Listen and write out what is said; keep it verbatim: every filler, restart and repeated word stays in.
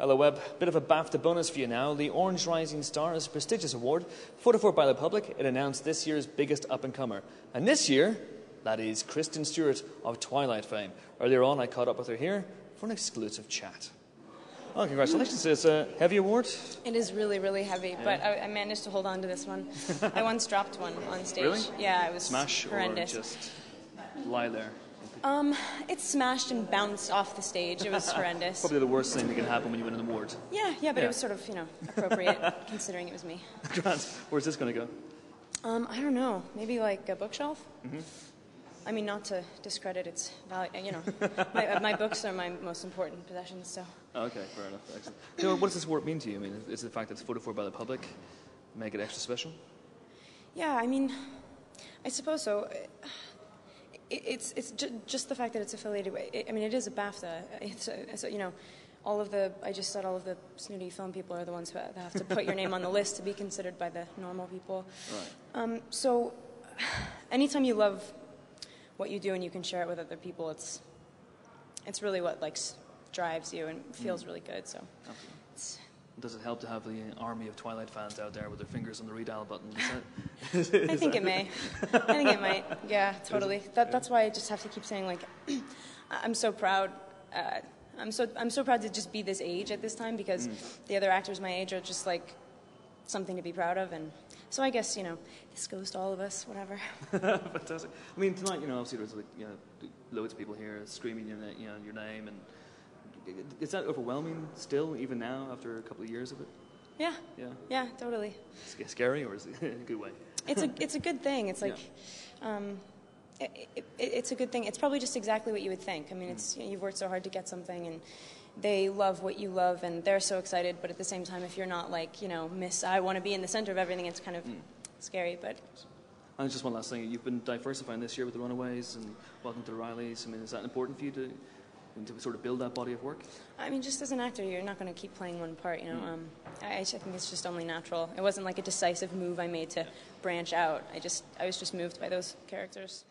Hello, Web. Bit of a BAFTA bonus for you now. The Orange Rising Star is a prestigious award, voted for by the public. It announced this year's biggest up-and-comer. And this year, that is Kristen Stewart of Twilight fame. Earlier on, I caught up with her here for an exclusive chat. Oh, congratulations. It's a heavy award. It is really, really heavy, yeah. But I, I managed to hold on to this one. I once dropped one on stage. Really? Yeah, it was Smash horrendous. Smash or just lie there? Um, it smashed and bounced off the stage. It was horrendous. Probably the worst thing that can happen when you win an award. Yeah, yeah, but yeah. It was sort of, you know, appropriate considering it was me. Grant, where's this going to go? Um, I don't know. Maybe like a bookshelf? Mm-hmm. I mean, not to discredit its value, you know. my, my books are my most important possessions, so. Okay, fair enough. Excellent. So what does this award mean to you? I mean, is the fact that it's voted for by the public make it extra special? Yeah, I mean, I suppose so. It's it's ju just the fact that it's affiliated with, I mean, it is a BAFTA. It's a, it's a, you know, all of the, I just said all of the snooty film people are the ones who have to put your name on the list to be considered by the normal people. Right. Um, so anytime you love what you do and you can share it with other people, it's it's really what like drives you and feels mm. really good. So. Absolutely. It's, Does it help to have the army of Twilight fans out there with their fingers on the redial button? Is that, is I think that? it may. I think it might. Yeah, totally. That, that's why I just have to keep saying, like, I'm so proud. Uh, I'm so I'm so proud to just be this age at this time because mm. the other actors my age are just like something to be proud of, and so I guess you know this goes to all of us. Whatever. Fantastic. I mean, tonight, you know, obviously there's like you know loads of people here screaming your you know your name and. Is that overwhelming still, even now, after a couple of years of it? Yeah. Yeah. Yeah, totally. It's scary, or is it a good way? It's a, it's a good thing. It's like, yeah. um, it, it, it's a good thing. It's probably just exactly what you would think. I mean, it's, you know, you've worked so hard to get something, and they love what you love, and they're so excited, but at the same time, if you're not like, you know, Miss, I want to be in the center of everything, it's kind of mm. scary, but... And just one last thing. You've been diversifying this year with the Runaways, and Welcome to the Rileys. I mean, is that important for you to... And to sort of build that body of work? I mean, just as an actor, you're not going to keep playing one part, you know. Mm. Um, I, I think it's just only natural. It wasn't like a decisive move I made to yeah. branch out. I just, I was just moved by those characters.